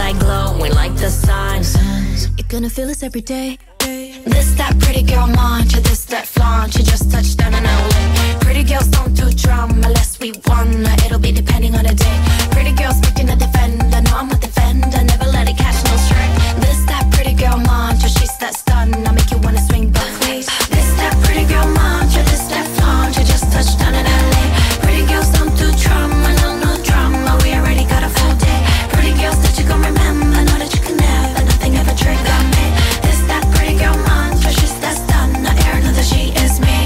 I glowing like the sun. You're gonna feel this every day. This that pretty girl mantra, this that flaunt. You just touched down in LA. Pretty girls don't do drama unless we won. It'll be depending on the day. Pretty girls picking a defender. No, I'm a defender. Never let it catch no strike. This that pretty girl mantra, she's that stun. I'll make you wanna swing back. This that pretty girl mantra, this that flaunt. You just touched down in LA. Pretty girls don't do drama. No, no drama. We already got a full day. Pretty girls that you gon' remember. Know that you can never, nothing ever trigger me. This that pretty girl mantra, she's that stun. I air know that she is me.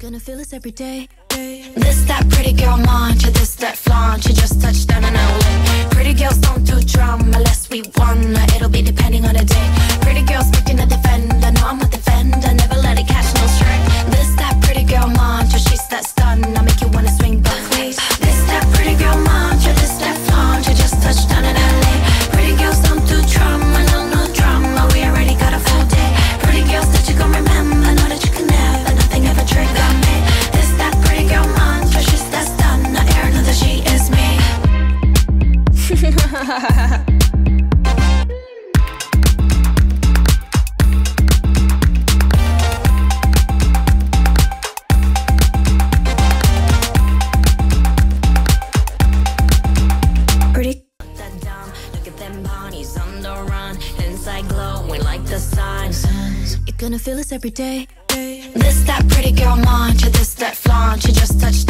Gonna feel this every day. This that pretty girl mantra, this that flaunt. You just touched down in LA. Pretty girls don't do drama unless we won. It'll be depending on the day. Pretty girls picking a defender. No, I'm a defender. Never let it catch no strike. This that pretty girl mantra, she's that stun. I'll make you wanna swing back. This that pretty girl mantra, this that flaunt. You just touched down in LA. Pretty girls don't do drama. No, no drama. We already got a full day. Pretty girls that you gon' remember. Know that you can never, nothing ever trigger. Pretty. Look at them ponies on the run, inside glowing like the sun. You're gonna feel this every day. This that pretty girl mantra, this that flaunt. You just touched.